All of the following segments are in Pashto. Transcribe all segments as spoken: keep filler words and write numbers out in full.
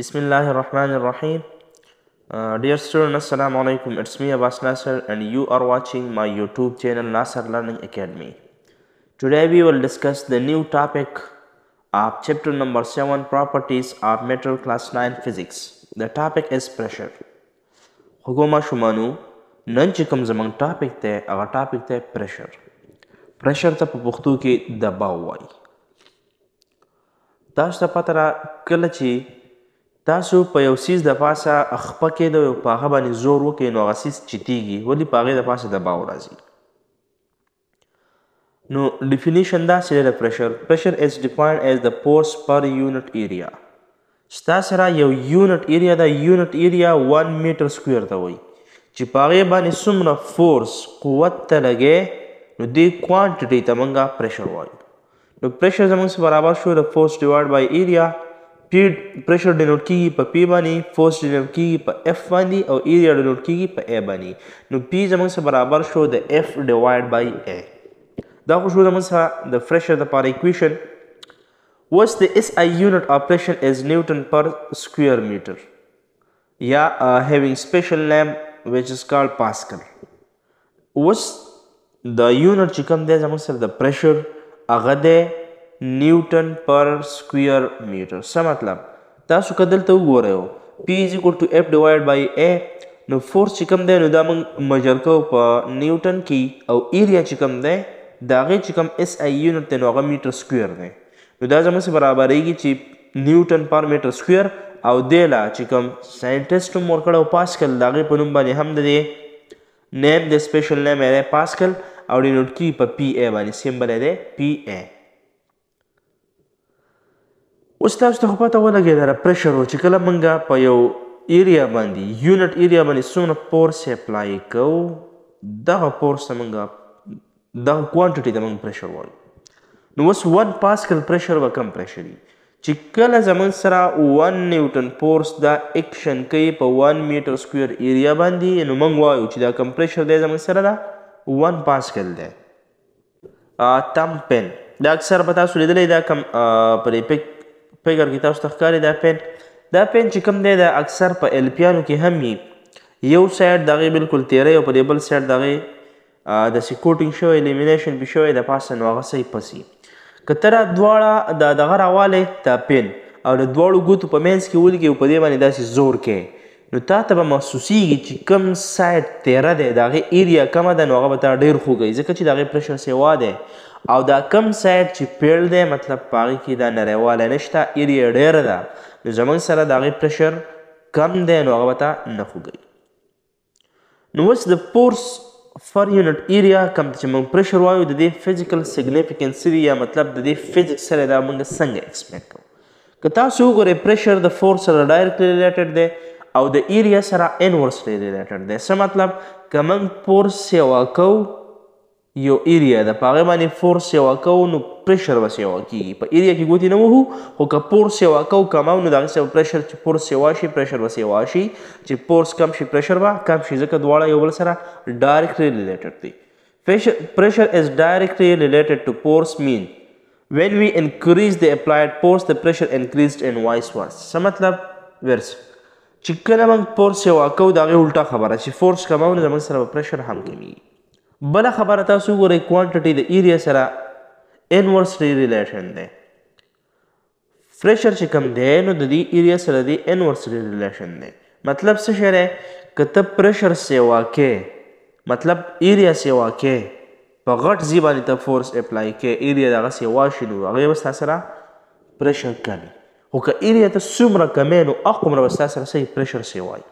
Bismillahir Rahmanir Rahim. Uh, dear students, Assalamu alaikum. It's me Abbas Nasar and you are watching my YouTube channel Nasar Learning Academy. Today we will discuss the new topic of chapter number seven, properties of material, class nine physics. The topic is pressure. Hogoma shumanu nanchikam zamang topic the our topic the pressure. Pressure ta papukhtu ki dabawai. Tashta patara kalachi تاسو په یو سیس د پاسه اخپه کې د یو پاغه باندې زور وکړئ نو هغه سیس چتیږي ولې په هغې د پاسه دباو راځي. نو ډیفینیشن داسې دی د پریشر. پریشر از ډیفاینډ ایز د فورس پر یونټ ایریا. ستا سره یو یونټ ایریا ده. یونټ ایریا ون میټر سکویر ته وایي چې په هغې باندې څومره فورس قوت ته لګې نو دې کوانټیټي ته موږ پریشر وایو. نو پریشر زموږ سره برابر شو د فورس ډیوایډ بای ایریا. Pressure denote की गई पर पी बानी, force denote की गई पर एफ बानी और area denote की गई पर ए बानी. नो पी जमंग से बराबर शो द एफ डिवाइड बाय ए. दा को शो जमंग सा द प्रेशर द पार equation what's the S I unit of pressure is newton per square metre या having special name which is called pascal. What's the unit चिकम दे जमंग से द प्रेशर अगदे न्यूटन पर स्क्वायर मीटर. सा मतलब तासु कदल तो गो रहे हो P is equal to F divided by A. नो फोर्स चिकम दे नो दामन मजर को पर न्यूटन की और एरिया चिकम दे दागे चिकम एस आई यूनिट ते नोगा मीटर स्क्वायर दे नो दा जमन से बराबर रहेगी ची न्यूटन पर मीटर स्क्वायर और देला चिकम साइंटिस्ट मोर कड़ा पास्कल दागे पनुम बाने हम दे नेम दे स्पेशल नेम है पास्कल और डिनोट की पर पी ए बाने सिंबल है पी ए. उस तरह से होता हुआ लगे दरा प्रेशर हो चिकला मंगा पायो एरिया बंदी यूनिट एरिया बनी सुना फोर्स अप्लाई को दाह फोर्स तमंगा दाह क्वांटिटी तमंग प्रेशर वाल नो बस वन पास्कल प्रेशर व कम प्रेशरी चिकला जमन सरा वन न्यूटन फोर्स दा एक्शन कई per one metre square area बंदी नो मंगवा उचिदा कम प्रेशर दे जमन सरा दा वन पास्कल दे आतम पेन दा अक्सर बता सुले दले दा कम पर एपिक فکر کې تاسو تخکاري دا پین دا پین چې کوم دی دا اکثر په الپیانو کې هم وي. یو سایډ دغه بالکل تیری او په بل سایډ دغه داسې کوټینګ شوی لیمینیشن پې شوی د پاسه نو هغه صحیح پسې که ته را دواړه د دغه راوالی دا پین او د دواړو ګوتو په منځ کې ولیکې او په دې باندې داسې زور کې نو تا ته به محسوسیږي چې کوم سایډ تیره دی د هغې ایریا کمه ده نو هغه به تا ډېر خوږی ځکه چې د هغې پریشر سیوا دی او دا کم سایډ چې پیل دی مطلب په هغې کې دا نریوالی نشته ایریا ډېره ده نو زموږ سره د هغې پریشر کم دی نو هغه به تا نه خوږوي. نو اوس د فورس فر یونټ ایریا کم ته چې موږ پریشر وایو د دې فزیکل سیګنیفیکنس دي یا مطلب د دې فزیکس سره دا موږ څنګه ایکسپلین کوو. که تاسو وګورئ پریشر د فورس سره ډایرکټلی ریلیټډ دی او د ایریا سره انورسلی ریلیټډ دی. څه مطلب که موږ فورس سیوا کوو یو ایریا د پاغه باندې فورس یو اکاو نو پریشر وسه یو کیږي په ایریا کې ګوتی نه وهو خو که فورس یو اکاو کماو نو دغه سره پریشر چې فورس یو شي پریشر وسه یو شي چې فورس کم شي پریشر وا کم شي ځکه دواړه یو بل سره ډایرکټلی ریلیټډ دي. پریشر از ډایرکټلی ریلیټډ ټو فورس مین وین وی انکریز د اپلایډ فورس د پریشر انکریزډ ان وایس ورس. څه مطلب ورس چې کله موږ فورس یو اکاو دغه الټا خبره چې فورس کماو نو زموږ سره پریشر هم کمیږي. بلا خبره تاسو وګورئ کوانټیټي د ایریا سره انورسلی ریلیشن دی. پریشر چې کوم دی نو د دې ایریا سره دی انورسلی ریلیشن دی. مطلب څه شی دی که ته پریشر سیوا کې مطلب ایریا سیوا کې په غټ ځي باندې ته فورس اپلای کې ایریا دغه سیوا شي نو هغې به ستا سره پریشر کمي خو که ایریا ته څومره کمې نو هغومره به ستا سره صحیح پریشر سیوا وي.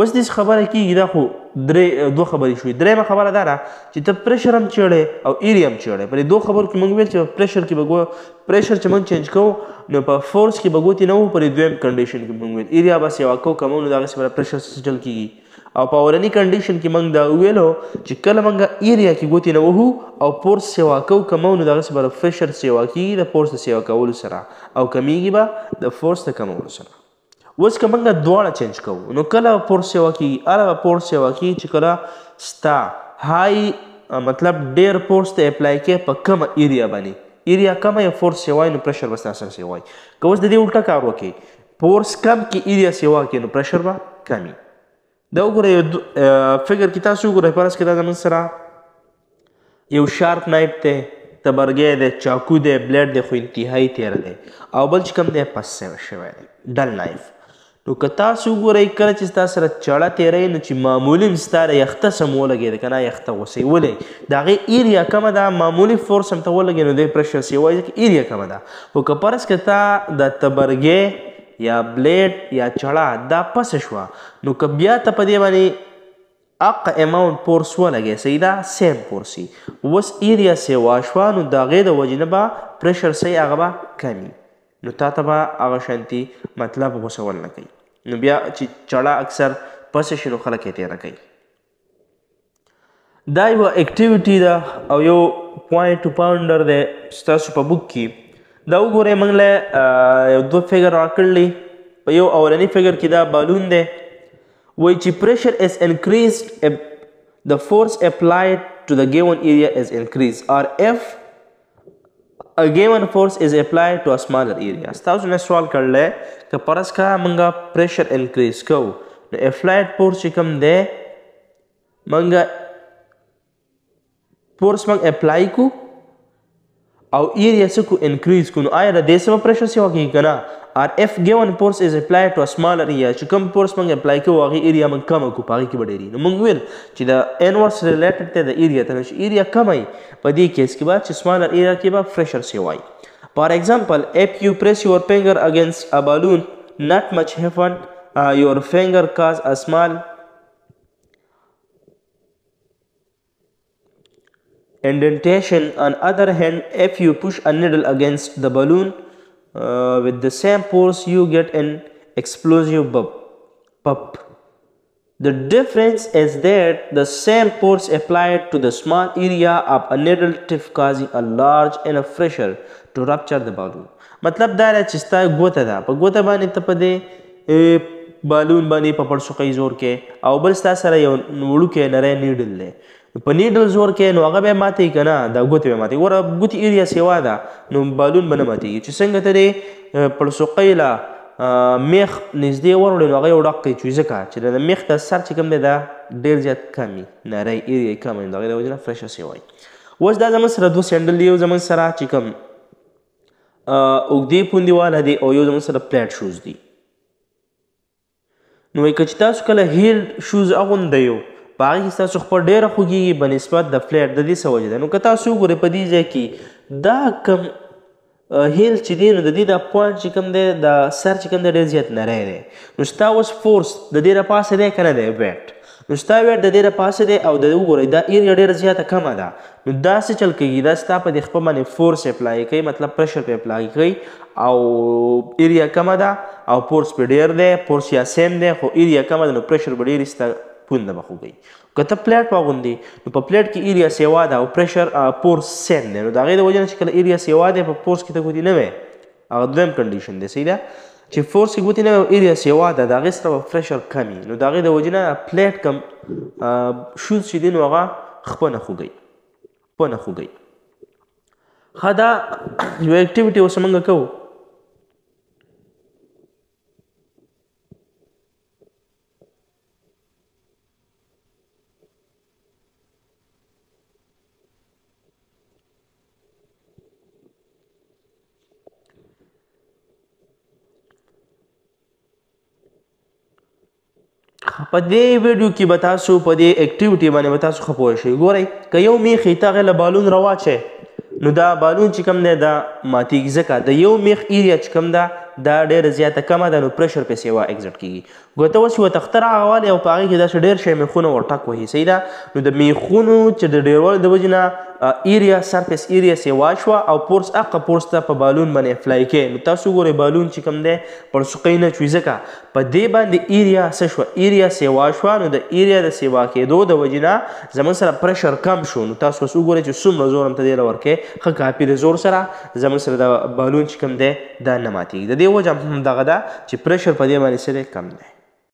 اوس داسې خبره کېږي دا خو درې دوه خبرې شوې. درېیمه خبره دا ده چې ته پریشر هم چړې او ایریا هم چړې. په دې دوه خبرو کې موږ ویل چې پریشر کې به پریشر چې موږ چینج کوو نو په فورس کې به ګوتې نه وو. په دې دویم کنډیشن کې موږ ویل ایریا بس یو کو کمو نو دغسې به پریشر سچل کېږي او په اولني کنډیشن کې موږ دا ویلو چې کله موږ ایریا کې ګوتې نه وهو او فورس سیوا کو کمو نو دغسې به پریشر سیوا کېږي د فورس د سیوا کولو سره او کمیږي به د فورس د کمولو سره. اوس که موږ دواړه چینج کوو نو کله به فورس سیوا کېږي هله به فورس سیوا کېږي چې کله ستا های مطلب ډېر فورس ته اپلای کې په کمه ایریا باندې ایریا کمه یا فورس سیوا وي نو پریشر به ستا سره سیوا وي. که اوس د دې الټه کار وکړي پورس کم کی ایریا سیوا کینو پرشر با کمی. دو گره فکر کی تاسو گره پرس که دا من سره یو شارپ نایب ته تبرگه ده چاکو ده بلید ده خو انتهایی تیر ده او بل چکم ده پس شوه ده دل نایف. نو که تاسو گره کله چې تاسو سره چړه تیرې نو چې معمولی مستاره یخته سم ولګي ده کنه یخته وسی ولې دا غي ایریا کم ده معمولی فورس هم ته ولګي نو د پرشر سی وایي چې ایریا کم ده او که پرس کتا د تبرګې یا بلیډ یا چړه دا پس شو نو که بیا ته په دې باندې اق اماونت فورس ولګي سیدا سیم فورسي وس ایریا سی واشو نو دا غي د وجنبه پرشر سی هغه کمی نو تا ته به هغه شانتي مطلب غوسه ول نه کوي. نو بیا چې چړه اکثر پسې شنو خلک یې تیره کوي. دا یوه اکټیویټي ده او یو پوینټ ټو پاونډر دی ستاسو په بوک کې. دا وګورئ موږ له یو دوه فګر راکړلي. په یو اولني فګر کې دا بالون دی وایي چې پریشر از انکریزډ د فورس اپلاید ټو د ګیون ایریا از انکریز آر اف a given force is applied to a smaller area. ستاسو نه سوال کړل ک پرس کا منګه پریشر انکریز کو د اپلایډ فورس کوم دی منګه فورس منګه اپلای کو او ایریا څه کو انکریز کو نو آیا د دې سم پریشر سی وګی کنه ار اف given force is applied to a smaller area چې کوم فورس منګه اپلای کو هغه ایریا من کم کو پاره کې وړي نو موږ ویل چې د انورس ریلیټډ ته د ایریا ته چې ایریا کمای په دې کیس کې بعد چې smaller area کې به pressure سی وای. For example, if you press your finger against a balloon, not much happen. Uh, your finger cause a small indentation. On other hand, if you push a needle against the balloon uh, with the same force, you get an explosive bump. Pop. The difference is that the same force applied to the small area of a needle tip causing a large enough pressure to rupture the balloon. مطلب دا رہا چستا گوتا دا پا گوتا بانی تپا دے بالون بانی پا پڑسو کئی زور کے او بلستا سر یو نوڑو کے نرے نیڈل دے پا نیڈل زور کے نو آگا بے ماتے کنا دا گوتا بے ماتے گورا گوتی ایریا سیوا دا نو بالون بنا ماتے چی سنگتا دے پڑسو قیلا میخ نزدې ورولې نو هغه یو ډک کوي چې ځکه چې د میخ د سر چې کوم دی دا ډېر زیات کم وي نری ایریا یې کم وي د هغې د وجې نه فریشه سي وایي. اوس دا زموږ سره دوه سینډل دي یو زموږ سره چې کوم اوږدې پوندې واله دي او یو زموږ سره پلیټ شوز دي. نو وایي که چې تاسو کله هیل شوز اغوندی یو په هغې کې ستاسو خپل ډېره خوږېږي په نسبت د پلیټ د دې څه وجې ده. نو که تاسو وګورئ په دې ځای کې دا کم هیل چې دی نو د دې دا پوینټ چې کوم دی د سر چې کوم دی ډېر زیات نری دی نو ستا اوس فورس د دې راپاسه دی که نه دی ویټ نو ستا ویټ د دې راپاسه دی او د وګورئ دا ایریا ډېره زیاته کمه ده نو داسې چل کېږي دا ستا په دې خپل باندې فورس اپلای کوي مطلب پریشر پرې اپلای کوي او ایریا کمه ده او فورس پرې ډېر دی فورس یا سیم دی خو ایریا کمه ده نو پریشر به ډېر ستا پونده به خوږوي. که ته پلیټ واغوندې نو په پلیټ کې ایریا سیوا ده او پریشر فورس سیم دی نو د هغې د وجې نه چې کله ایریا سیوا دی په فورس کې ته ګوتې نه وې هغه دویم کنډیشن دی صحیح ده چې فورس کې ګوتې نه وې او ایریا سیوا ده د هغې سره به پریشر کم وي نو د هغې د وجې نه پلیټ کم شوز چې دی نو هغه خپه نه خوږوي خپه نه خوږوي. ښه دا یو اکټیویټي اوس موږ کوو. په دې ویډیو کې به تاسو په دې اکټیویټي باندې به تاسو ښه پوه شئ. ګورئ که یو میخ ته هغې له بالون راواچئ نو دا بالون چې کوم دی دا ماتېږي ځکه د یو میخ ایریا چې کوم ده دا ډېره زیاته کمه ده نو پریشر پرې سیوا اګزټ کېږي. ګوته اوس یوه تخته راغوالی او په هغې کې داسې ډېر شی میخونه ورټک وهي صحیح ده نو د میخونو چې د ډېروالي د وجې نه ایریا سرفیس ایریا سیوا شوه او فورس اقه فورس ته په بالون باندې اپلای کوي. نو تاسو وګورئ بالون چې کوم دی پړسوقۍ نه چوي ځکه په دې باندې ایریا څه شوه ایریا سیوا شوه نو د ایریا د سیوا کېدو د وجې نه زموږ سره پریشر کم شو. نو تاسو اوس وګورئ چې څومره زور هم ته دې له ورکوي ښه کاپي د زور سره زموږ سره د بالون چې کوم دی دا نه ماتېږي. د دې وجه هم دغه ده چې پریشر په دې باندې سره کم دی.